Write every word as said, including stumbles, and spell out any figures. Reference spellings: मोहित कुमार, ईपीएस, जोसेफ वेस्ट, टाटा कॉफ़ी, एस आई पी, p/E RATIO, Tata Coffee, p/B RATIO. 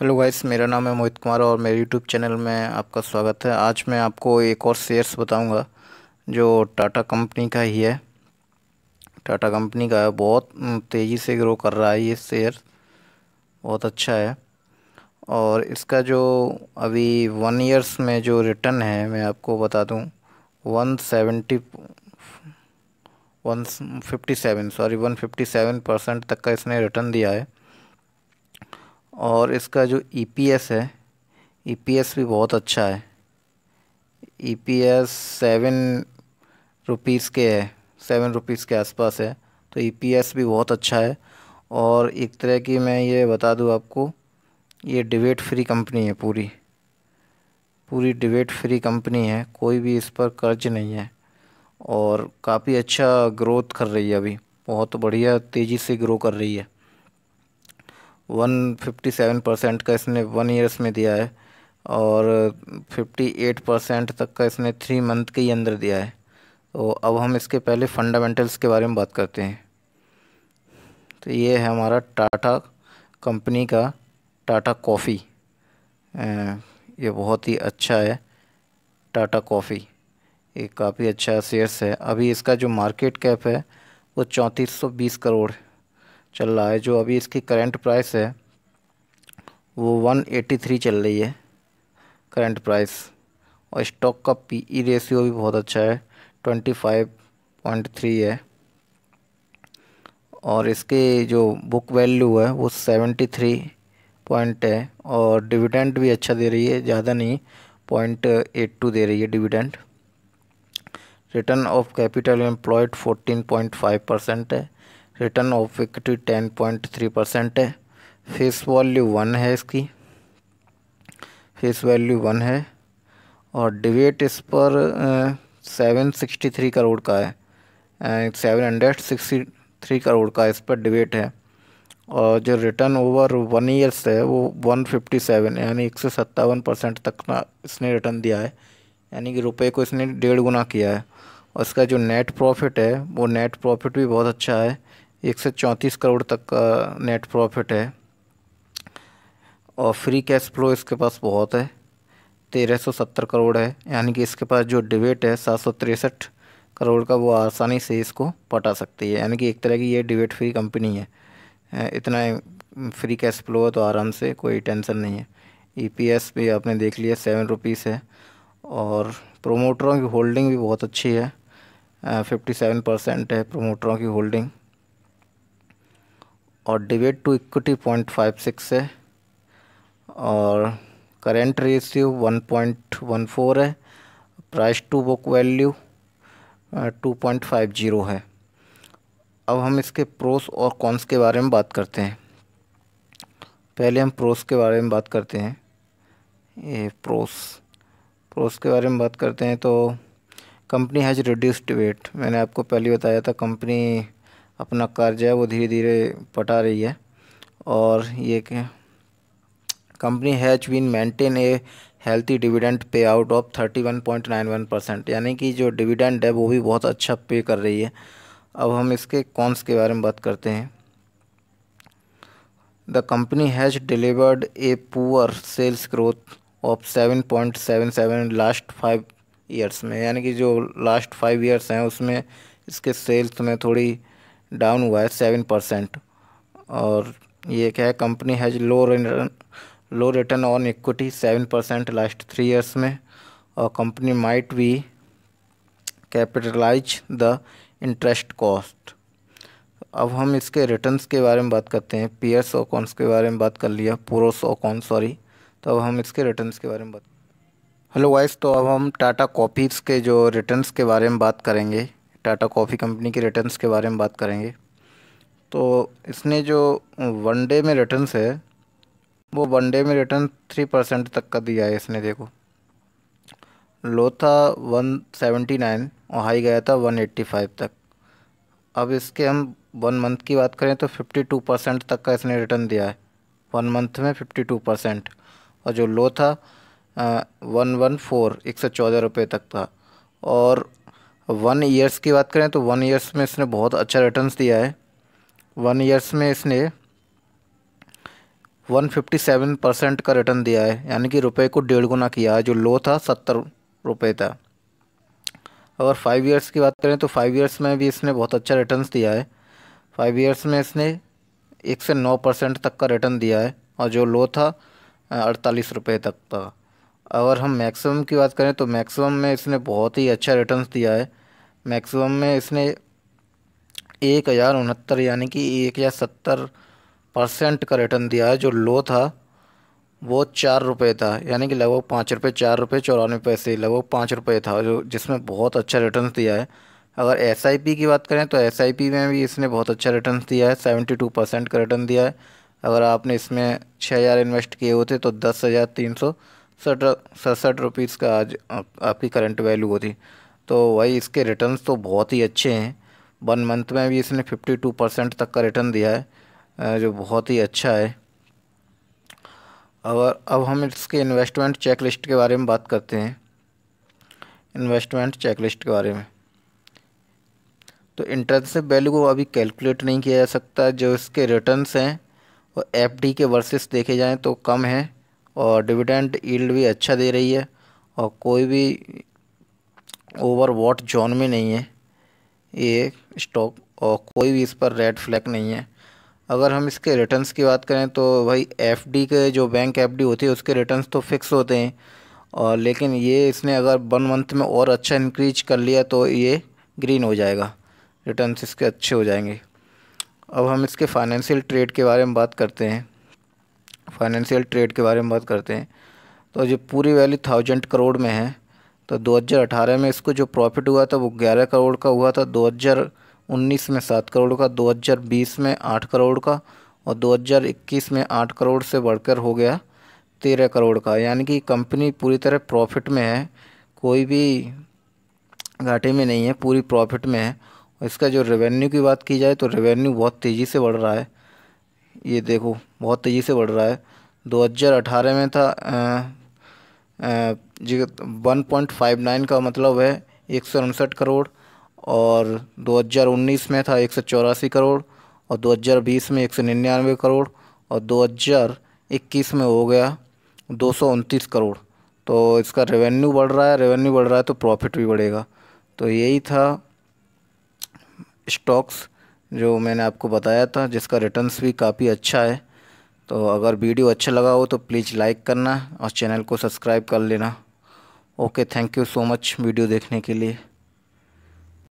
Hello guys, मेरा नाम है मोहित कुमार और मेरे यूट्यूब चैनल में आपका स्वागत है। आज मैं आपको एक और शेयर्स बताऊंगा जो टाटा कंपनी का ही है। टाटा कंपनी का है, बहुत तेज़ी से ग्रो कर रहा है ये शेयर, बहुत अच्छा है। और इसका जो अभी वन इयर्स में जो रिटर्न है, मैं आपको बता दूं one seventy one fifty seven sorry one fifty seven percent तक का इसने रिटर्न दिया है। और इसका जो ईपीएस है, ईपीएस भी बहुत अच्छा है। ईपीएस सेवन रुपीज़ के है, सेवन रुपीज़ के आसपास है, तो ईपीएस भी बहुत अच्छा है। और एक तरह की मैं ये बता दूँ आपको, ये डिबेट फ्री कंपनी है, पूरी पूरी डिबेट फ्री कंपनी है, कोई भी इस पर कर्ज नहीं है। और काफ़ी अच्छा ग्रोथ कर रही है अभी, बहुत बढ़िया तेज़ी से ग्रो कर रही है। वन फिफ्टी सेवन परसेंट का इसने वन ईयर्स में दिया है और अट्ठावन परसेंट तक का इसने थ्री मंथ के ही अंदर दिया है। तो अब हम इसके पहले फंडामेंटल्स के बारे में बात करते हैं। तो ये है हमारा टाटा कंपनी का टाटा कॉफ़ी, ये बहुत ही अच्छा है। टाटा कॉफ़ी एक काफ़ी अच्छा शेयर्स है। अभी इसका जो मार्केट कैप है वो चौंतीस सौ बीस करोड़ चल रहा है। जो अभी इसकी करंट प्राइस है वो वन एटी थ्री चल रही है करंट प्राइस। और स्टॉक का पीई रेशियो भी बहुत अच्छा है, ट्वेंटी फाइव पॉइंट थ्री है। और इसके जो बुक वैल्यू है वो सेवेंटी थ्री पॉइंट है। और डिविडेंड भी अच्छा दे रही है, ज़्यादा नहीं, पॉइंट एट टू दे रही है dividend. Return of capital employed fourteen point five percent है। Return of equity ten point three percent है। फेस वैल्यू वन है, इसकी फेस वैल्यू वन है। और डिवेट इस पर सेवन सिक्सटी थ्री करोड़ का है, seven hundred sixty three crore का इस पर डिवेट है। और जो रिटर्न ओवर वन ईयर्स है वो वन फिफ्टी सेवन यानी एक सौ सत्तावन परसेंट तक ना इसने रिटर्न दिया है, यानी कि रुपए को इसने डेढ़ गुना किया है। और इसका जो नेट प्रॉफिट है वो नेट प्रॉफिट भी बहुत अच्छा है, एक सौ चौंतीस करोड़ तक का नेट प्रॉफिट है। और फ्री कैश फ्लो इसके पास बहुत है, तेरह सौ सत्तर करोड़ है, यानी कि इसके पास जो डिबेट है सात सौ तिरसठ करोड़ का, वो आसानी से इसको पटा सकती है। यानी कि एक तरह की ये डिबेट फ्री कंपनी है, इतना फ्री कैश फ्लो है तो आराम से, कोई टेंशन नहीं है। ई पी एस भी आपने देख लिया, सेवन रुपीज़ है। और प्रोमोटरों की होल्डिंग भी बहुत अच्छी है, फिफ्टी सेवन परसेंट है प्रोमोटरों की होल्डिंग। और डिबेट to equity point five six है। और current ratio one point one four है। Price to book value two point five zero है। अब हम इसके प्रोस और कॉन्स के बारे में बात करते हैं। पहले हम प्रोस के बारे में बात करते हैं। ये प्रोस प्रोस के बारे में बात करते हैं तो कंपनी हैज़ रिड्यूस्ड वेट, मैंने आपको पहले बताया था कंपनी अपना कर्ज है वो धीरे धीरे पटा रही है। और ये company has been maintain a healthy dividend पे out of thirty one point nine one percent, यानी कि जो डिविडेंड है वो भी बहुत अच्छा पे कर रही है। अब हम इसके कॉन्स के बारे में बात करते हैं। The company has delivered a poor sales growth of seven point seven seven last five years में, यानी कि जो लास्ट फाइव ईयर्स हैं उसमें इसके सेल्स में थोड़ी डाउन हुआ है सेवन परसेंट। और ये क्या है, company has low return low return on equity seven percent last three years में। और company might be capitalize the interest cost. अब हम इसके रिटर्न्स के बारे में बात करते हैं। पीयर्स और कॉन्स के बारे में बात कर लिया, प्रोस और कॉन्स सॉरी। तो अब हम इसके रिटर्न्स के बारे में बात हेलो गाइस, तो अब हम टाटा कॉफ़ीज़ के जो रिटर्न्स के बारे में बात करेंगे, टाटा कॉफ़ी कंपनी के रिटर्न्स के बारे में बात करेंगे। तो इसने जो वन डे में रिटर्न्स है वो वन डे में रिटर्न थ्री परसेंट तक का दिया है इसने। देखो, लो था वन सेवेंटी नाइन और हाई गया था वन एट्टी फाइव तक। अब इसके हम वन मंथ की बात करें तो फिफ्टी टू परसेंट तक का इसने रिटर्न दिया है, वन मंथ में फिफ्टी टू परसेंट। और जो लो था वन वन फोर, एक सौ चौदह रुपये तक था। और वन ईयर्स की बात करें तो वन ईयर्स में इसने बहुत अच्छा रिटर्न्स दिया है। वन ईयर्स में इसने एक सौ सत्तावन परसेंट का रिटर्न दिया है, यानी कि रुपए को डेढ़ गुना किया है। जो लो था सत्तर रुपए था। अगर फाइव इयर्स की बात करें तो फाइव इयर्स में भी इसने बहुत अच्छा रिटर्न्स दिया है। फाइव इयर्स में इसने एक से नौ परसेंट तक का रिटर्न दिया है और जो लो था अड़तालीस रुपये तक था। अगर हम मैक्सिमम की बात करें तो मैक्सिमम में इसने बहुत ही अच्छा रिटर्न्स दिया है। मैक्सिमम में इसने एक हज़ार उनहत्तर यानी कि एक हज़ार सत्तर परसेंट का रिटर्न दिया है। जो लो था वो चार रुपये था, यानी कि लगभग पाँच रुपये चार रुपये चौरानवे पैसे लगभग पाँच रुपये था, जो जिसमें बहुत अच्छा रिटर्न दिया है। अगर एस आई पी की बात करें तो एस आई पी में भी इसने बहुत अच्छा रिटर्न दिया है, सेवेंटी टू परसेंट का रिटर्न दिया है। अगर आपने इसमें छः हज़ार इन्वेस्ट किए होते तो दस हज़ार तीन सौ सड़सठ रुपीज़ का आज आपकी करंट वैल्यू होती। तो वही इसके रिटर्न तो बहुत ही अच्छे हैं। वन मंथ में भी इसने फिफ्टी टू परसेंट तक का रिटर्न दिया है, जो बहुत ही अच्छा है। और अब हम इसके इन्वेस्टमेंट चेक लिस्ट के बारे में बात करते हैं। इन्वेस्टमेंट चेक लिस्ट के बारे में तो इंट्रिंसिक वैल्यू को अभी कैलकुलेट नहीं किया जा सकता। जो इसके रिटर्न्स हैं वो एफडी के वर्सेस देखे जाएं तो कम है और डिविडेंड यील्ड भी अच्छा दे रही है और कोई भी ओवरबॉट जोन में नहीं है ये स्टॉक और कोई भी इस पर रेड फ्लैग नहीं है। अगर हम इसके रिटर्न्स की बात करें तो भाई एफडी के जो बैंक एफडी होती है उसके रिटर्न्स तो फिक्स होते हैं, और लेकिन ये इसने अगर वन मंथ में और अच्छा इंक्रीज कर लिया तो ये ग्रीन हो जाएगा, रिटर्न्स इसके अच्छे हो जाएंगे। अब हम इसके फाइनेंशियल ट्रेड के बारे में बात करते हैं। फाइनेंशियल ट्रेड के बारे में बात करते हैं तो जो पूरी वैल्यू थाउजेंड करोड़ में है तो दो हज़ार अठारह में इसको जो प्रॉफिट हुआ था वो ग्यारह करोड़ का हुआ था, दो हज़ार उन्नीस में सात करोड़ का, दो हज़ार बीस में आठ करोड़ का और दो हज़ार इक्कीस में आठ करोड़ से बढ़कर हो गया तेरह करोड़ का। यानी कि कंपनी पूरी तरह प्रॉफिट में है, कोई भी घाटे में नहीं है, पूरी प्रॉफिट में है। इसका जो रेवेन्यू की बात की जाए तो रेवेन्यू बहुत तेज़ी से बढ़ रहा है। ये देखो बहुत तेज़ी से बढ़ रहा है। दो हज़ार अठारह में था जी वन पॉइंट फाइव नाइन का मतलब है एक सौ उनसठ करोड़ और दो हज़ार उन्नीस में था एक सौ चौरासी करोड़ और दो हज़ार बीस में एक सौ निन्यानवे करोड़ और दो हज़ार इक्कीस में हो गया दो सौ उनतीस करोड़। तो इसका रेवेन्यू बढ़ रहा है, रेवेन्यू बढ़ रहा है तो प्रॉफिट भी बढ़ेगा। तो यही था स्टॉक्स जो मैंने आपको बताया था, जिसका रिटर्न्स भी काफ़ी अच्छा है। तो अगर वीडियो अच्छा लगा हो तो प्लीज़ लाइक करना और चैनल को सब्सक्राइब कर लेना। Okay, thank you so much video देखने के लिए।